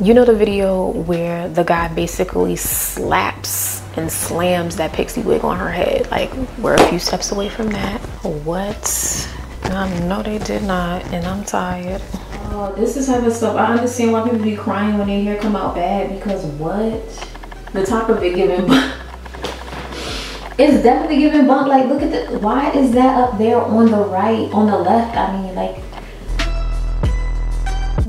You know the video where the guy basically slaps and slams that pixie wig on her head? Like, we're a few steps away from that. What? No, they did not, and I'm tired. Oh, this is how this stuff. I understand why people be crying when their hair come out bad, because what? The top of it giving bump. It's definitely giving bump. Like, look at the, why is that up there on the right, on the left? I mean, like.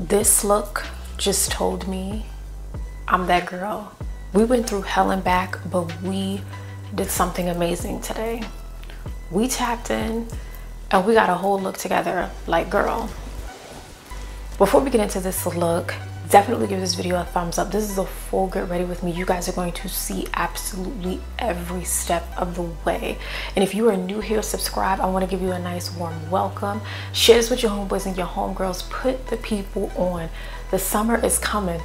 This look just told me I'm that girl. We went through hell and back, but we did something amazing today. We tapped in and we got a whole look together, like, girl. Before we get into this look, definitely give this video a thumbs up. This is a full get ready with me. You guys are going to see absolutely every step of the way. And if you are new here, subscribe. I want to give you a nice warm welcome. Share this with your homeboys and your homegirls. Put the people on. The summer is coming.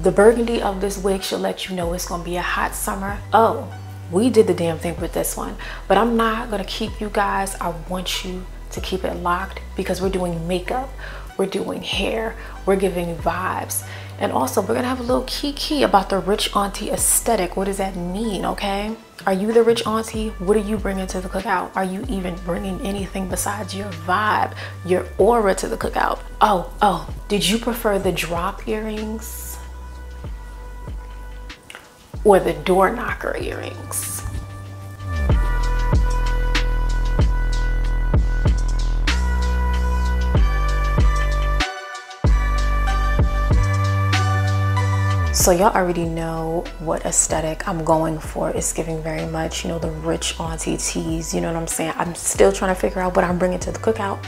The burgundy of this wig should let you know it's gonna be a hot summer. Oh, we did the damn thing with this one, but I'm not gonna keep you guys. I want you to keep it locked because we're doing makeup, we're doing hair, we're giving vibes. And also we're gonna have a little kiki about the rich auntie aesthetic. What does that mean, okay? Are you the rich auntie? What are you bringing to the cookout? Are you even bringing anything besides your vibe, your aura to the cookout? Oh, did you prefer the drop earrings or the door knocker earrings? So y'all already know what aesthetic I'm going for. It's giving very much, you know, the rich auntie tease, you know what I'm saying? I'm still trying to figure out what I'm bringing to the cookout,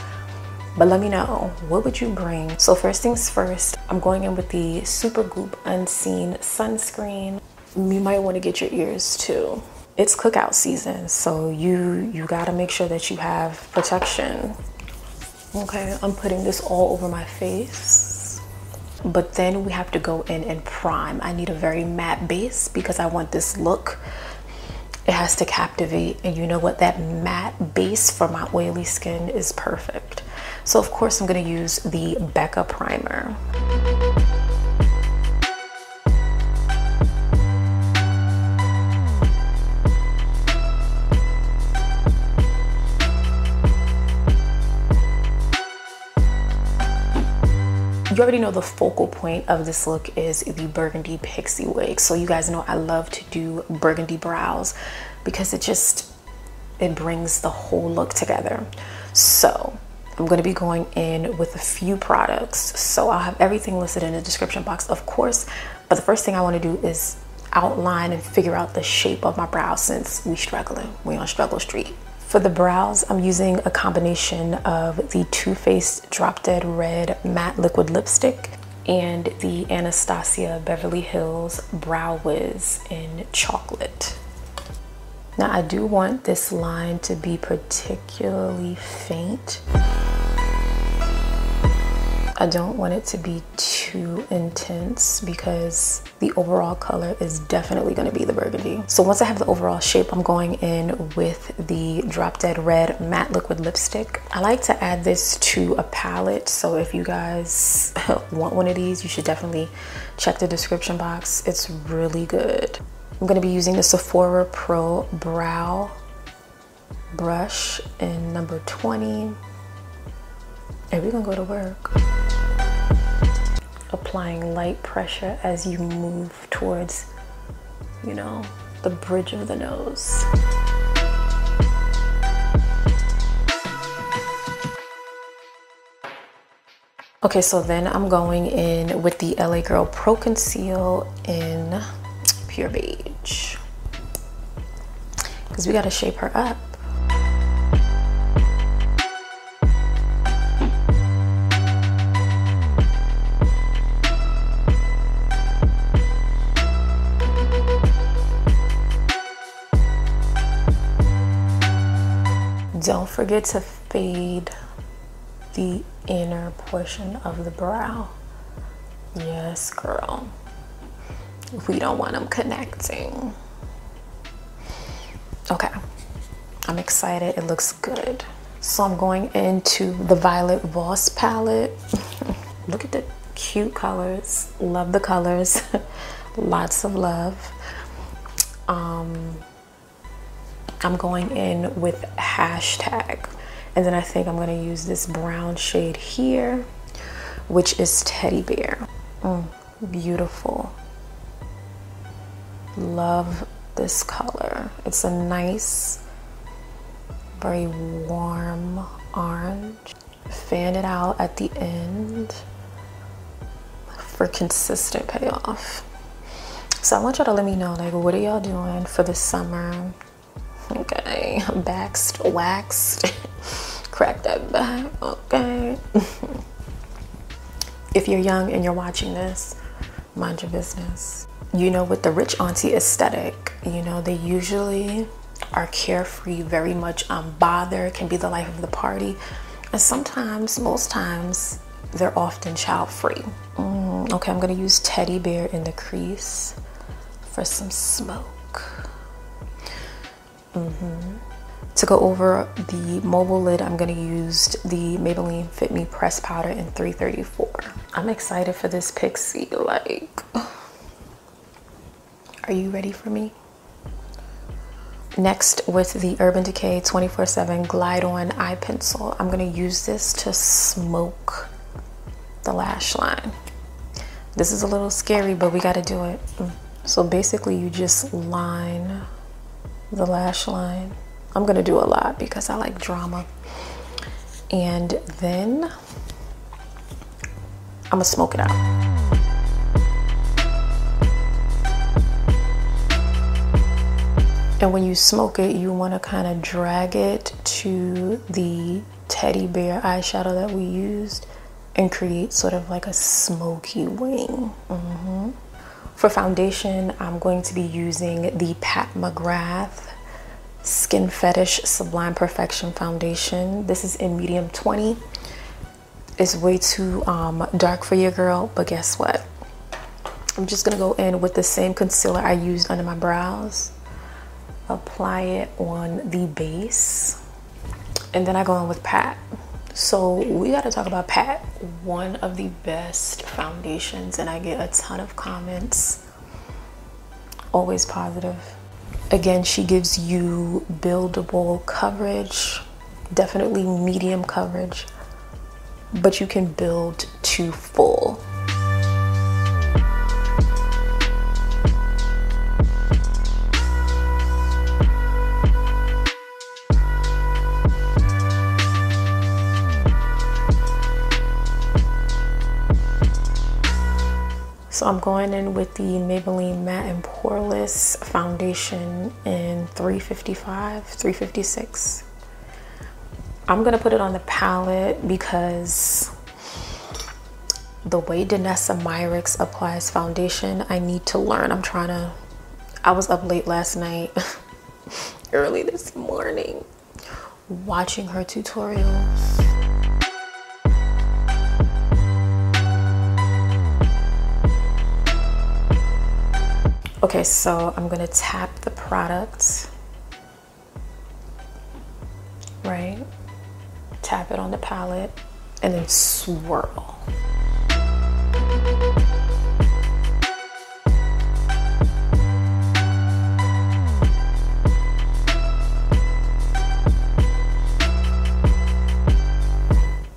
but let me know, what would you bring? So first things first, I'm going in with the Supergoop Unseen Sunscreen. You might want to get your ears too. It's cookout season, so you gotta make sure that you have protection. Okay, I'm putting this all over my face. But then we have to go in and prime. I need a very matte base because I want this look. It has to captivate, and you know what? That matte base for my oily skin is perfect. So of course I'm gonna use the Becca primer. You already know the focal point of this look is the burgundy pixie wig. So you guys know I love to do burgundy brows because it brings the whole look together. So I'm going to be going in with a few products, so I'll have everything listed in the description box, of course. But the first thing I want to do is outline and figure out the shape of my brow, since we on struggle street. For the brows, I'm using a combination of the Too Faced Drop Dead Red Matte Liquid Lipstick and the Anastasia Beverly Hills Brow Wiz in Chocolate. Now, I do want this line to be particularly faint. I don't want it to be too intense because the overall color is definitely gonna be the burgundy. So once I have the overall shape, I'm going in with the Drop Dead Red Matte Liquid Lipstick. I like to add this to a palette, so if you guys want one of these, you should definitely check the description box. It's really good. I'm gonna be using the Sephora Pro Brow Brush in number 20. And we're gonna go to work. Applying light pressure as you move towards, you know, the bridge of the nose. Okay, so then I'm going in with the LA Girl Pro Conceal in Pure Beige, because we gotta shape her up. Don't forget to fade the inner portion of the brow. Yes, girl. We don't want them connecting. Okay, I'm excited. It looks good. So I'm going into the Violet Voss palette. Look at the Cute colors. Love the colors. Lots of love. I'm going in with hashtag. And then I think I'm going to use this brown shade here, which is Teddy Bear. Beautiful. Love this color. It's a nice, very warm orange. Fan it out at the end for consistent payoff. So I want y'all to let me know, like, what are y'all doing for the summer? Okay, waxed, crack that back, okay. If you're young and you're watching this, mind your business. You know, with the rich auntie aesthetic, you know, they usually are carefree, very much unbothered, can be the life of the party. And sometimes, most times, they're often child-free. Okay, I'm gonna use Teddy Bear in the crease for some smoke. To go over the mobile lid, I'm gonna use the Maybelline Fit Me Press Powder in 334. I'm excited for this pixie, like, are you ready for me? Next, with the Urban Decay 24/7 Glide-On Eye Pencil, I'm gonna use this to smoke the lash line. This is a little scary, but we gotta do it. So basically, you just line the lash line. I'm gonna do a lot because I like drama. And then I'm gonna smoke it out. And when you smoke it, you want to kind of drag it to the Teddy Bear eyeshadow that we used and create sort of like a smoky wing. For foundation, I'm going to be using the Pat McGrath Skin Fetish Sublime Perfection Foundation. This is in medium 20. It's way too dark for your girl, but guess what? I'm just gonna go in with the same concealer I used under my brows. Apply it on the base, and then I go in with Pat. So we got to talk about Pat, one of the best foundations, and I get a ton of comments, always positive. Again, she gives you buildable coverage, definitely medium coverage, but you can build to full. So I'm going in with the Maybelline Matte and Poreless Foundation in 355, 356. I'm gonna put it on the palette because the way Danessa Myricks applies foundation, I need to learn. I was up late last night, early this morning, watching her tutorials. Okay, so I'm gonna tap the product, right? Tap it on the palette and then swirl.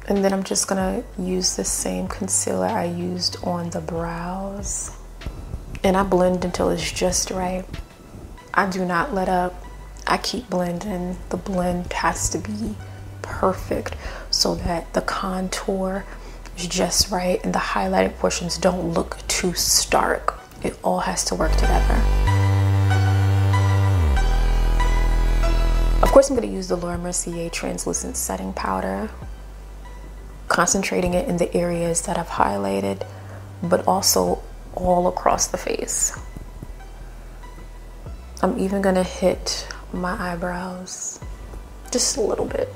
And then I'm just gonna use the same concealer I used on the brows. And I blend until it's just right. I do not let up. I keep blending. The blend has to be perfect so that the contour is just right and the highlighted portions don't look too stark. It all has to work together. Of course, I'm going to use the Laura Mercier Translucent Setting Powder, concentrating it in the areas that I've highlighted, but also all across the face. I'm even gonna hit my eyebrows just a little bit.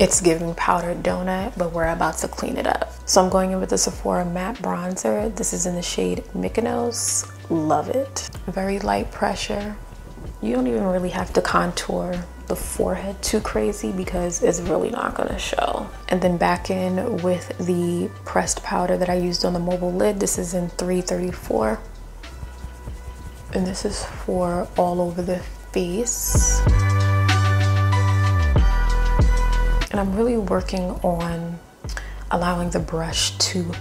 It's giving powdered donut, but we're about to clean it up. So I'm going in with the Sephora matte bronzer. This is in the shade Mykonos. Love it. Very light pressure. You don't even really have to contour the forehead too crazy because it's really not gonna show. And then back in with the pressed powder that I used on the mobile lid. This is in 334. And this is for all over the face. And I'm really working on allowing the brush to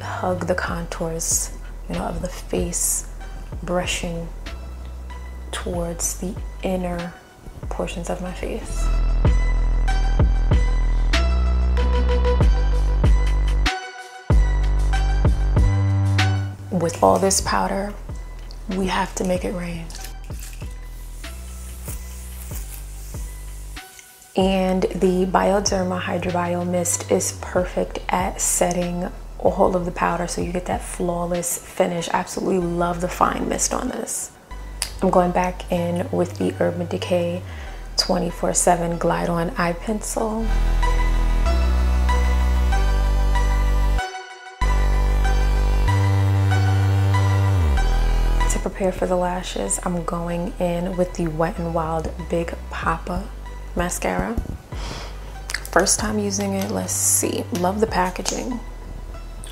hug the contours, of the face, brushing towards the inner portions of my face. With all this powder, we have to make it rain. And the Bioderma Hydrabio Mist is perfect at setting all of the powder so you get that flawless finish. Absolutely love the fine mist on this. I'm going back in with the Urban Decay 24/7 Glide-On Eye Pencil. To prepare for the lashes, I'm going in with the Wet n Wild Big Poppa mascara. First time using it, let's see. Love the packaging.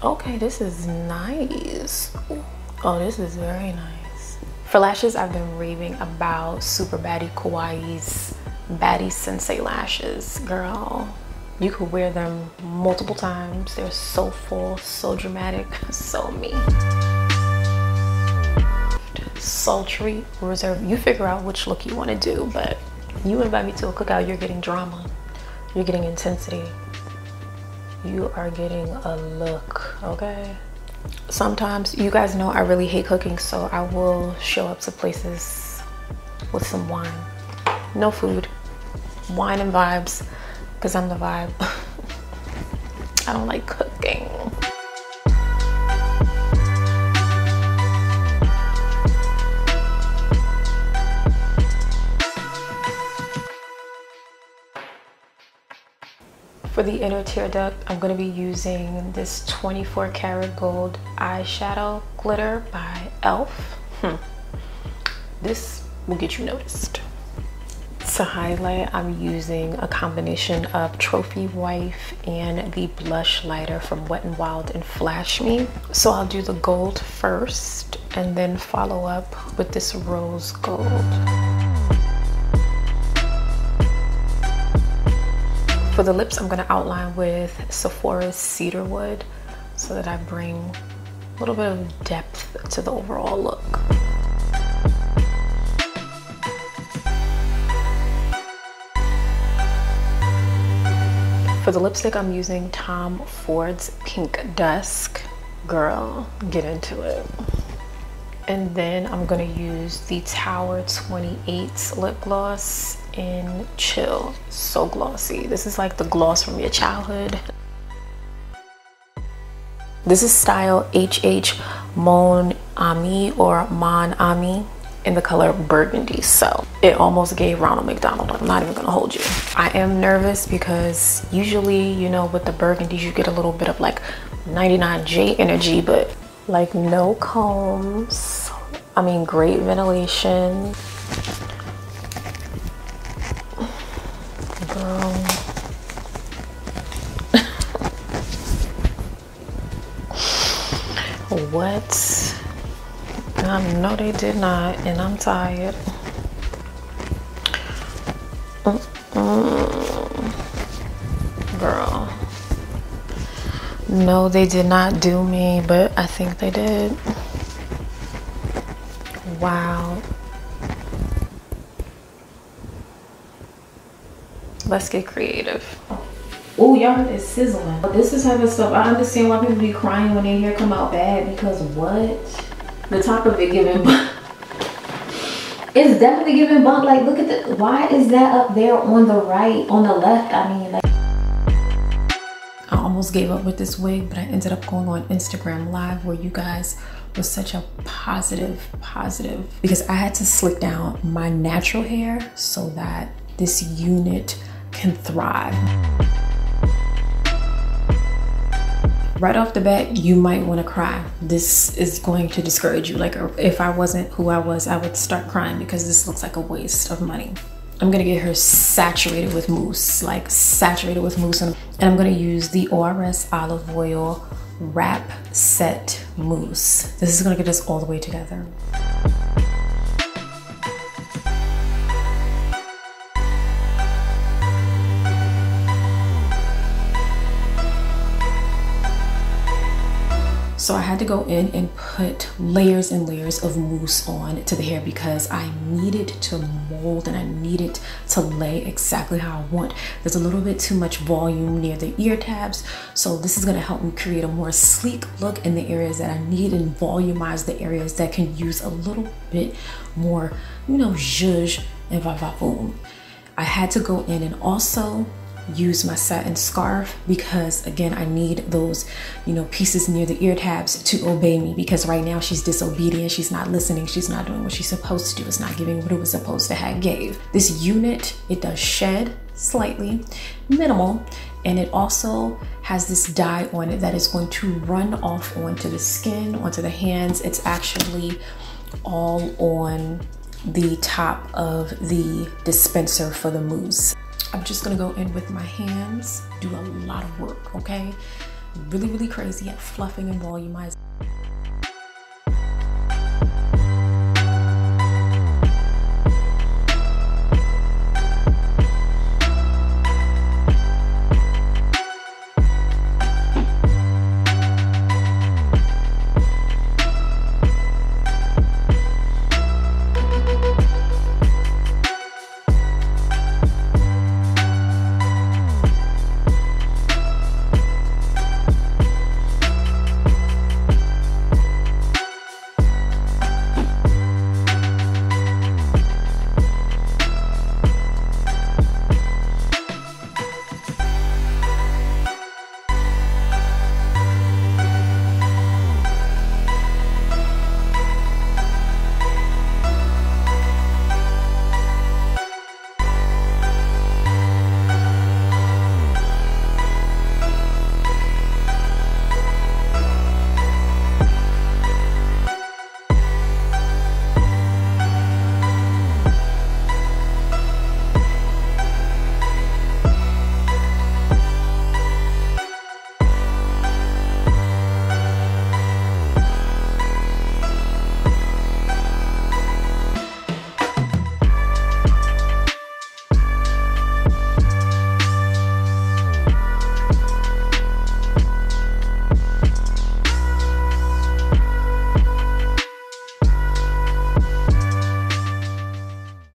Okay, this is nice. Oh, this is very nice. For lashes, I've been raving about Super Baddie Kawaii's Baddie Sensei lashes. Girl, you could wear them multiple times. They're so full, so dramatic, so me. Sultry, reserve. You figure out which look you want to do, but you invite me to a cookout, you're getting drama. You're getting intensity. You are getting a look, okay? Sometimes, you guys know I really hate cooking, so I will show up to places with some wine. No food, wine and vibes, because I'm the vibe. I don't like cooking. For the inner tear duct, I'm going to be using this 24 karat gold eyeshadow glitter by e.l.f. This will get you noticed. To highlight, I'm using a combination of Trophy Wife and the blush lighter from Wet n Wild and Flash Me. So I'll do the gold first and then follow up with this rose gold. For the lips, I'm gonna outline with Sephora's Cedarwood so that I bring a little bit of depth to the overall look. For the lipstick, I'm using Tom Ford's Pink Dusk. Girl, get into it. And then I'm gonna use the Tower 28 lip gloss in Chill. So glossy. This is like the gloss from your childhood. This is style HH Mon Ami or Mon Ami in the color burgundy. So it almost gave Ronald McDonald. I'm not even gonna hold you. I am nervous because usually, with the burgundies, you get a little bit of like 99J energy, but like no combs. I mean, great ventilation. Girl. What? No, they did not, and I'm tired. Girl. No, they did not do me, but I think they did. Wow. Let's get creative. Oh, y'all, it's sizzling. This is having stuff. I understand why people be crying when their hair come out bad, because what? The top of it giving bump. It's definitely giving bump. Like, look at the, why is that up there on the right, on the left? I mean, like, I almost gave up with this wig, but I ended up going on Instagram Live where you guys were such a positive, because I had to slick down my natural hair so that this unit can thrive. Right off the bat, you might want to cry. This is going to discourage you. Like, if I wasn't who I was, I would start crying because this looks like a waste of money. I'm gonna get her saturated with mousse, like saturated with mousse, and I'm gonna use the ORS Olive Oil Wrap Set Mousse. This is gonna get us all the way together. So I had to go in and put layers and layers of mousse on to the hair because I need it to mold and I need it to lay exactly how I want. There's a little bit too much volume near the ear tabs. So this is gonna help me create a more sleek look in the areas that I need and volumize the areas that can use a little bit more, you know, zhuzh and va-va-boom. I had to go in and also use my satin scarf because, again, I need those, you know, pieces near the ear tabs to obey me, because right now she's disobedient, she's not listening, she's not doing what she's supposed to do, it's not giving what it was supposed to have gave. This unit, it does shed slightly, minimal, and it also has this dye on it that is going to run off onto the skin, onto the hands. It's actually all on the top of the dispenser for the mousse. I'm just gonna go in with my hands, do a lot of work, okay? Really, really crazy at fluffing and volumizing.